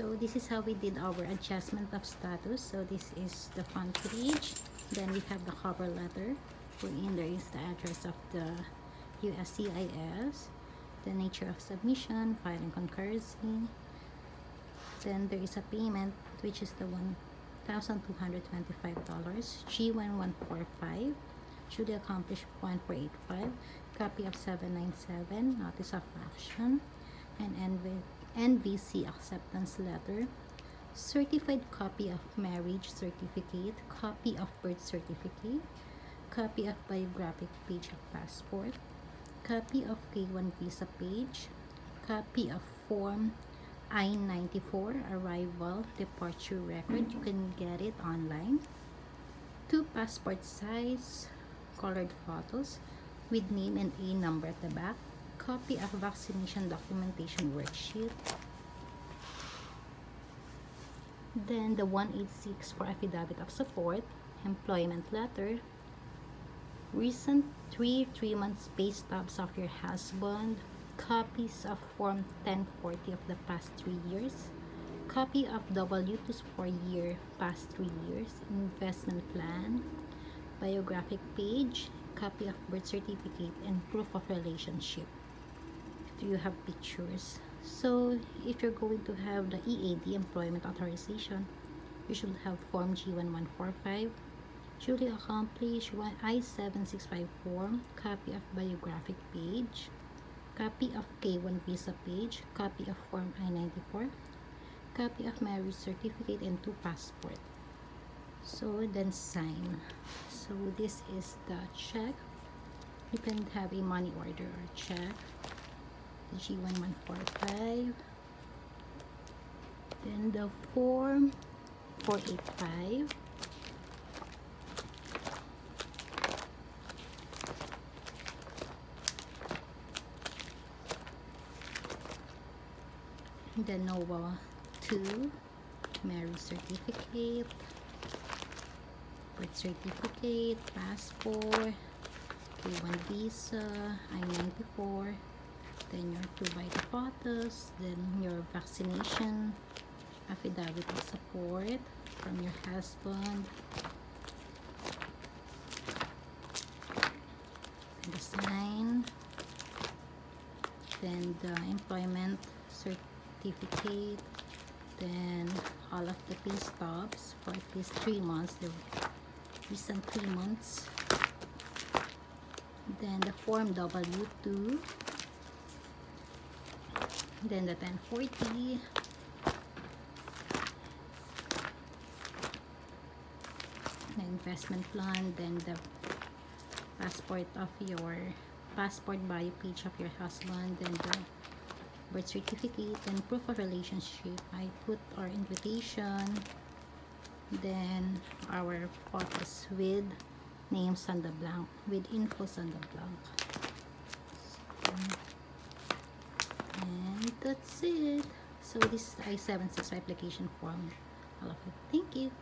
So this is how we did our adjustment of status. So this is the font page. Then we have the cover letter. Within there is the address of the USCIS, the nature of submission, file and concurrency. Then there is a payment, which is the $1,225, G1145, to the accomplished 1485, copy of 797, notice of action, and NVC acceptance letter, certified copy of marriage certificate, copy of birth certificate, copy of biographic page of passport, copy of K1 visa page, copy of form I-94 arrival departure record. You can get it online. 2 passport size colored photos with name and A number at the back. Copy of vaccination documentation worksheet. Then the 186 for affidavit of support, employment letter, recent 3 3-month pay stubs of your husband, copies of form 1040 of the past 3 years, copy of W2s for year past 3 years, investment plan, biographic page, copy of birth certificate, and proof of relationship if you have pictures. So if you're going to have the EAD employment authorization, you should have form G1145, duly accomplished I-765 form, copy of biographic page, copy of K1 visa page, copy of form I-94, copy of marriage certificate, and 2 passport. So then sign. So this is the check. You can have a money order or check, G1145. Then the form 485. The NOVA 2 marriage certificate, birth certificate, passport, K1 visa, I-94, then your 2x photos, then your vaccination, affidavit of support from your husband, and the sign, then the employment certificate. Then all of the pay stubs for at least 3 months, the recent 3 months, then the form W2, then the 1040, the investment plan, then the passport of your passport bio page of your husband, then the birth certificate, and proof of relationship. I put our invitation, then our photos with names on the blank, with infos on the blank. So, and that's it. So this is the I-765 application form. I love it. Thank you.